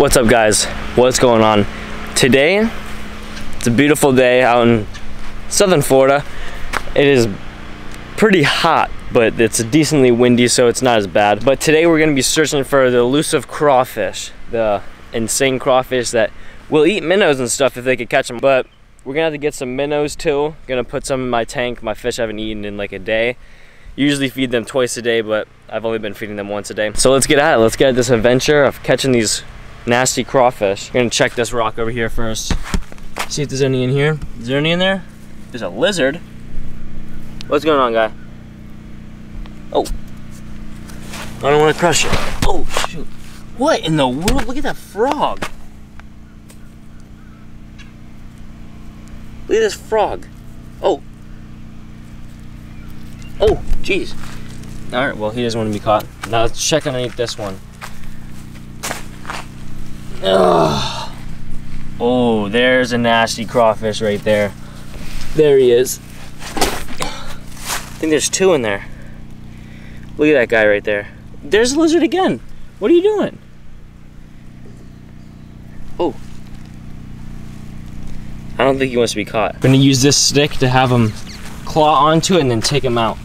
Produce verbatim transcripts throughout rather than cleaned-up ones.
What's up, guys? What's going on? Today, it's a beautiful day out in southern Florida. It is pretty hot, but it's decently windy, so it's not as bad. But today we're gonna be searching for the elusive crawfish, the insane crawfish that will eat minnows and stuff if they could catch them. But we're gonna have to get some minnows too. Gonna put some in my tank. My fish haven't eaten in like a day. Usually feed them twice a day, but I've only been feeding them once a day. So let's get at it. Let's get at this adventure of catching these nasty crawfish. We're gonna check this rock over here first. See if there's any in here. Is there any in there? There's a lizard. What's going on, guy? Oh. I don't wanna crush it. Oh, shoot. What in the world? Look at that frog. Look at this frog. Oh. Oh, jeez. All right, well, he doesn't want to be caught. Now let's check underneath this one. Ugh. Oh, there's a nasty crawfish right there. There he is. I think there's two in there. Look at that guy right there. There's a lizard again. What are you doing? Oh. I don't think he wants to be caught. I'm gonna use this stick to have him claw onto it and then take him out.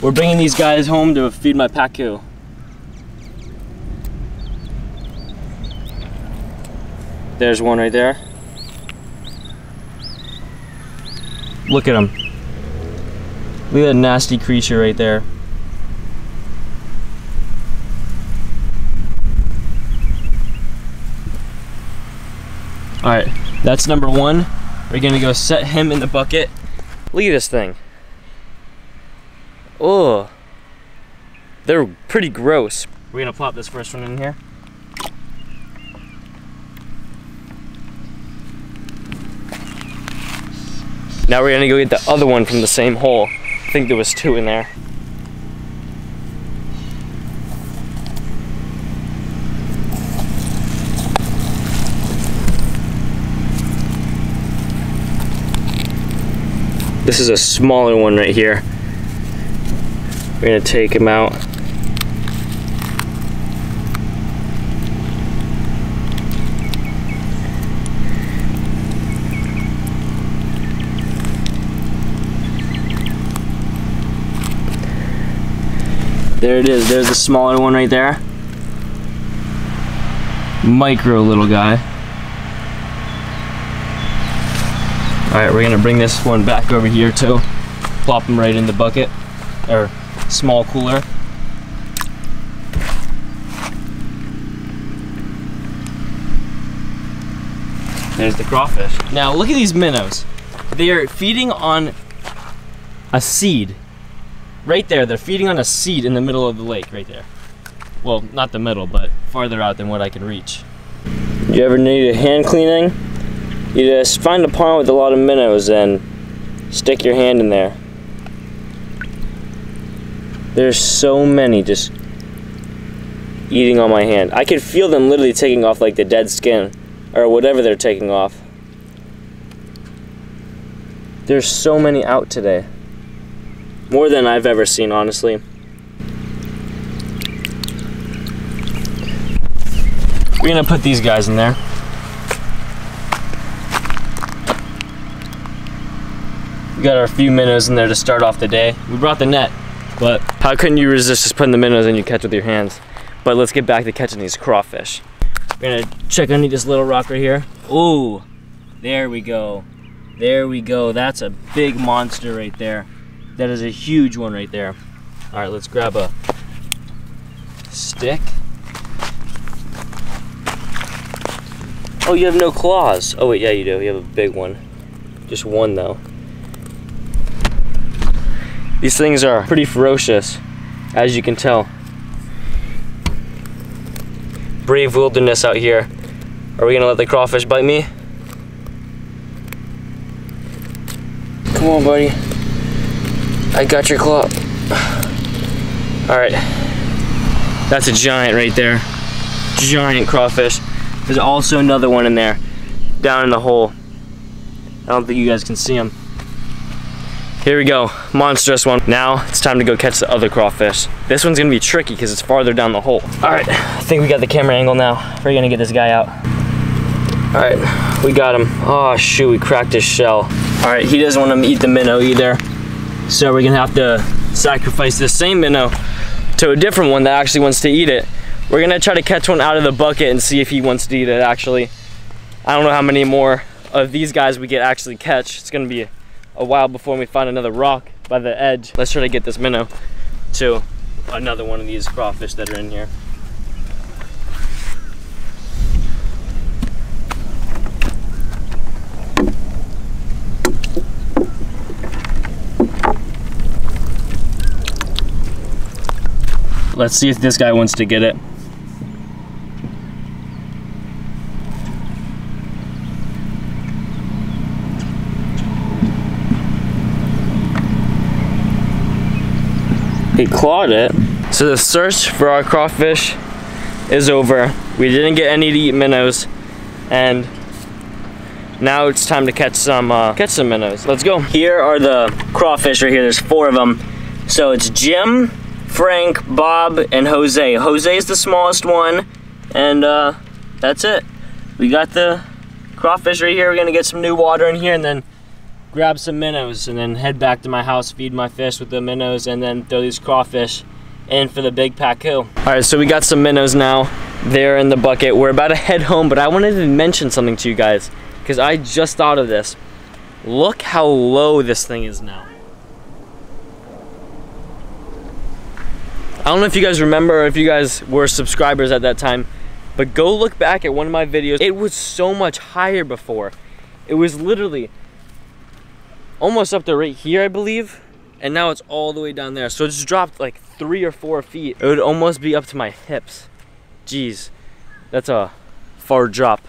We're bringing these guys home to feed my pacu. There's one right there. Look at him. Look at that nasty creature right there. All right, that's number one. We're gonna go set him in the bucket. Look at this thing. Oh, they're pretty gross. We're gonna plop this first one in here. Now we're gonna go get the other one from the same hole. I think there was two in there. This is a smaller one right here. We're gonna take him out. There it is, there's the smaller one right there. Micro little guy. All right, we're gonna bring this one back over here too. Plop him right in the bucket, or small cooler. There's the crawfish. Now look at these minnows. They are feeding on a seed. Right there, they're feeding on a seed in the middle of the lake right there. Well, not the middle, but farther out than what I can reach. You ever need a hand cleaning? You just find a pond with a lot of minnows and stick your hand in there. There's so many just eating on my hand. I could feel them literally taking off like the dead skin or whatever they're taking off. There's so many out today. More than I've ever seen, honestly. We're gonna put these guys in there. We got our few minnows in there to start off the day. We brought the net, but how couldn't you resist just putting the minnows in you catch with your hands? But let's get back to catching these crawfish. We're gonna check underneath this little rock right here. Ooh, there we go. There we go. That's a big monster right there. That is a huge one right there. All right, let's grab a stick. Oh, you have no claws. Oh wait, yeah you do, you have a big one. Just one though. These things are pretty ferocious, as you can tell. Brave wilderness out here. Are we gonna let the crawfish bite me? Come on, buddy. I got your claw. All right, that's a giant right there. Giant crawfish. There's also another one in there, down in the hole. I don't think you guys can see him. Here we go, monstrous one. Now it's time to go catch the other crawfish. This one's gonna be tricky because it's farther down the hole. All right, I think we got the camera angle now. We're gonna get this guy out. All right, we got him. Oh shoot, we cracked his shell. All right, he doesn't want to eat the minnow either. So we're gonna have to sacrifice the same minnow to a different one that actually wants to eat it. We're gonna try to catch one out of the bucket and see if he wants to eat it actually. I don't know how many more of these guys we get actually catch. It's gonna be a while before we find another rock by the edge. Let's try to get this minnow to another one of these crawfish that are in here. Let's see if this guy wants to get it. He clawed it. So the search for our crawfish is over. We didn't get any to eat minnows, and now it's time to catch some uh, catch some minnows. Let's go. Here are the crawfish right here. There's four of them. So it's Jim, Frank, Bob, and Jose. Jose is the smallest one, and uh, that's it. We got the crawfish right here. We're gonna get some new water in here and then grab some minnows and then head back to my house, feed my fish with the minnows, and then throw these crawfish in for the big pacu. All right, so we got some minnows now. They're in the bucket. We're about to head home, but I wanted to mention something to you guys because I just thought of this. Look how low this thing is now. I don't know if you guys remember or if you guys were subscribers at that time, but go look back at one of my videos. It was so much higher before. It was literally almost up to right here, I believe, and now it's all the way down there. So it just dropped like three or four feet. It would almost be up to my hips. Jeez, that's a far drop.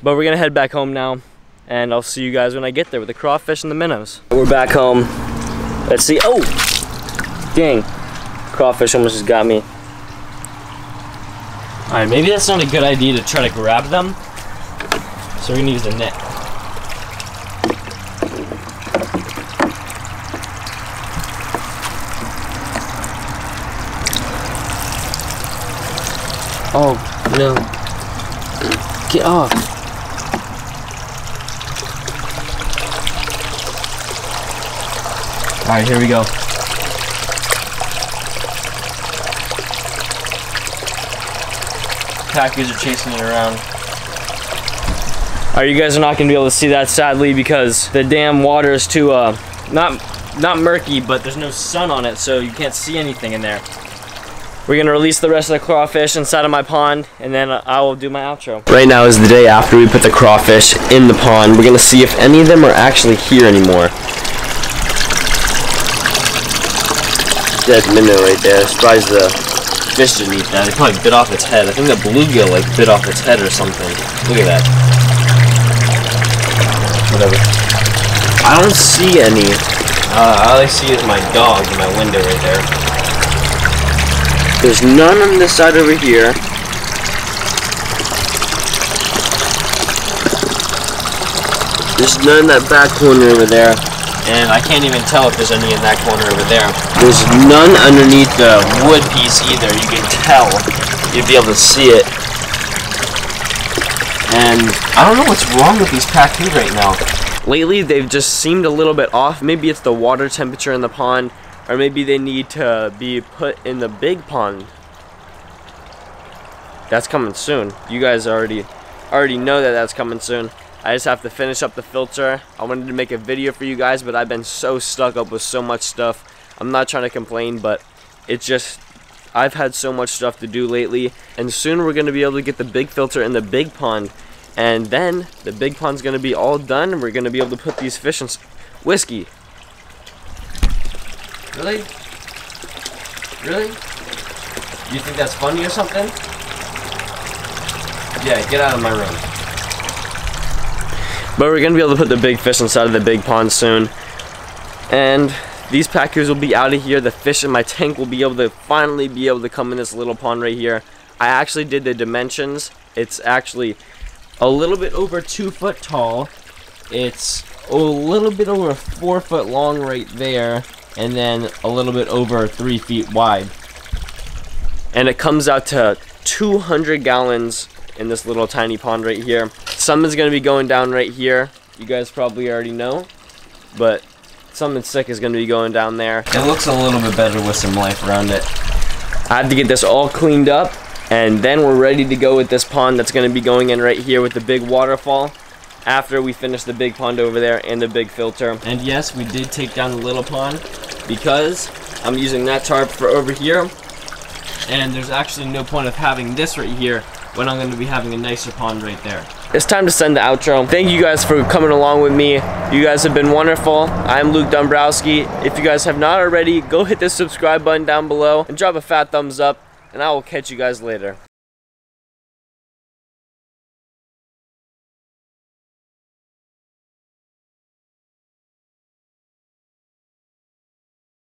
But we're gonna head back home now, and I'll see you guys when I get there with the crawfish and the minnows. We're back home. Let's see, oh, dang. Crawfish almost just got me. All right, maybe that's not a good idea to try to grab them. So we're gonna use the net. Oh, no. Get off. All right, here we go. Pacus are chasing it around. All right, you guys are not gonna be able to see that sadly because the damn water is too uh not not murky, but there's no sun on it, so you can't see anything in there. We're gonna release the rest of the crawfish inside of my pond, and then I will do my outro. Right now is the day after we put the crawfish in the pond. We're gonna see if any of them are actually here anymore. Dead minnow right there. Surprise the fish didn't eat that. It probably bit off its head. I think the bluegill like bit off its head or something. Look at that. Whatever. I don't see any. Uh, all I see is my dog in my window right there. There's none on this side over here. There's none in that back corner over there. And I can't even tell if there's any in that corner over there. There's none underneath the wood piece either. You can tell. You'd be able to see it. And I don't know what's wrong with these pacu right now. Lately, they've just seemed a little bit off. Maybe it's the water temperature in the pond, or maybe they need to be put in the big pond. That's coming soon. You guys already already know that that's coming soon. I just have to finish up the filter. I wanted to make a video for you guys, but I've been so stuck up with so much stuff. I'm not trying to complain, but it's just, I've had so much stuff to do lately, and soon we're gonna be able to get the big filter in the big pond, and then the big pond's gonna be all done, and we're gonna be able to put these fish in whiskey. Really? Really? You think that's funny or something? Yeah, get out of my room. But we're gonna be able to put the big fish inside of the big pond soon. And these pacus will be out of here. The fish in my tank will be able to finally be able to come in this little pond right here. I actually did the dimensions. It's actually a little bit over two foot tall. It's a little bit over four foot long right there, and then a little bit over three feet wide. And it comes out to two hundred gallons in this little tiny pond right here. Something's gonna be going down right here. You guys probably already know, but something sick is gonna be going down there. It looks a little bit better with some life around it. I have to get this all cleaned up, and then we're ready to go with this pond that's gonna be going in right here with the big waterfall after we finish the big pond over there and the big filter. And yes, we did take down the little pond because I'm using that tarp for over here, and there's actually no point of having this right here when I'm gonna be having a nicer pond right there. It's time to send the outro. Thank you guys for coming along with me. You guys have been wonderful. I'm Luke Dombrowski. If you guys have not already, go hit this subscribe button down below and drop a fat thumbs up, and I will catch you guys later.